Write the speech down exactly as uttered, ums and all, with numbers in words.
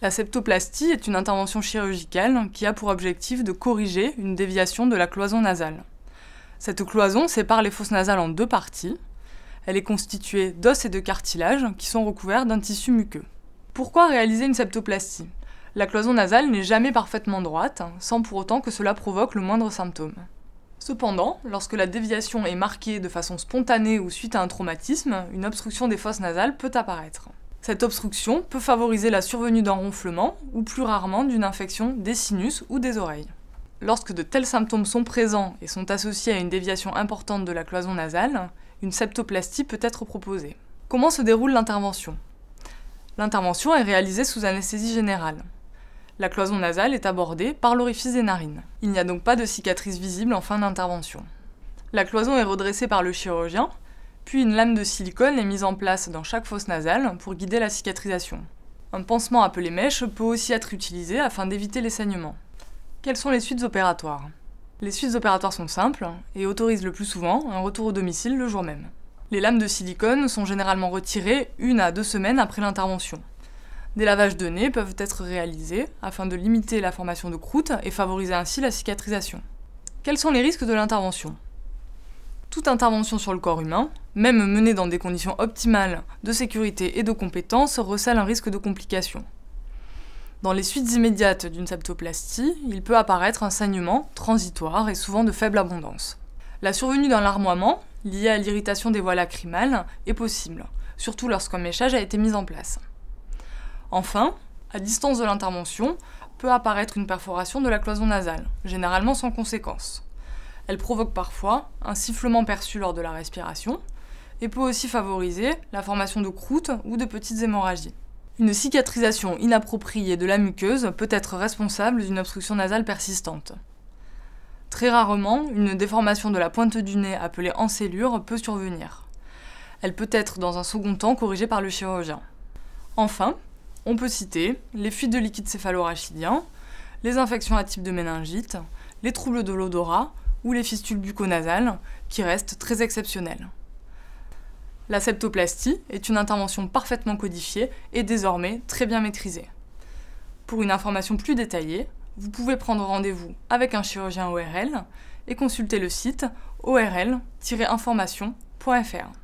La septoplastie est une intervention chirurgicale qui a pour objectif de corriger une déviation de la cloison nasale. Cette cloison sépare les fosses nasales en deux parties. Elle est constituée d'os et de cartilage qui sont recouverts d'un tissu muqueux. Pourquoi réaliser une septoplastie? La cloison nasale n'est jamais parfaitement droite, sans pour autant que cela provoque le moindre symptôme. Cependant, lorsque la déviation est marquée de façon spontanée ou suite à un traumatisme, une obstruction des fosses nasales peut apparaître. Cette obstruction peut favoriser la survenue d'un ronflement ou plus rarement d'une infection des sinus ou des oreilles. Lorsque de tels symptômes sont présents et sont associés à une déviation importante de la cloison nasale, une septoplastie peut être proposée. Comment se déroule l'intervention? L'intervention est réalisée sous anesthésie générale. La cloison nasale est abordée par l'orifice des narines. Il n'y a donc pas de cicatrice visible en fin d'intervention. La cloison est redressée par le chirurgien, puis une lame de silicone est mise en place dans chaque fosse nasale pour guider la cicatrisation. Un pansement appelé mèche peut aussi être utilisé afin d'éviter les saignements. Quelles sont les suites opératoires? Les suites opératoires sont simples et autorisent le plus souvent un retour au domicile le jour même. Les lames de silicone sont généralement retirées une à deux semaines après l'intervention. Des lavages de nez peuvent être réalisés afin de limiter la formation de croûtes et favoriser ainsi la cicatrisation. Quels sont les risques de l'intervention? Toute intervention sur le corps humain, même menée dans des conditions optimales de sécurité et de compétence, recèle un risque de complications. Dans les suites immédiates d'une septoplastie, il peut apparaître un saignement transitoire et souvent de faible abondance. La survenue d'un larmoiement, lié à l'irritation des voies lacrymales, est possible, surtout lorsqu'un méchage a été mis en place. Enfin, à distance de l'intervention, peut apparaître une perforation de la cloison nasale, généralement sans conséquence. Elle provoque parfois un sifflement perçu lors de la respiration et peut aussi favoriser la formation de croûtes ou de petites hémorragies. Une cicatrisation inappropriée de la muqueuse peut être responsable d'une obstruction nasale persistante. Très rarement, une déformation de la pointe du nez appelée ensellure peut survenir. Elle peut être dans un second temps corrigée par le chirurgien. Enfin, on peut citer les fuites de liquide céphalorachidien, les infections à type de méningite, les troubles de l'odorat, ou les fistules bucco-nasales, qui restent très exceptionnelles. La septoplastie est une intervention parfaitement codifiée et désormais très bien maîtrisée. Pour une information plus détaillée, vous pouvez prendre rendez-vous avec un chirurgien O R L et consulter le site o r l tiret information point f r.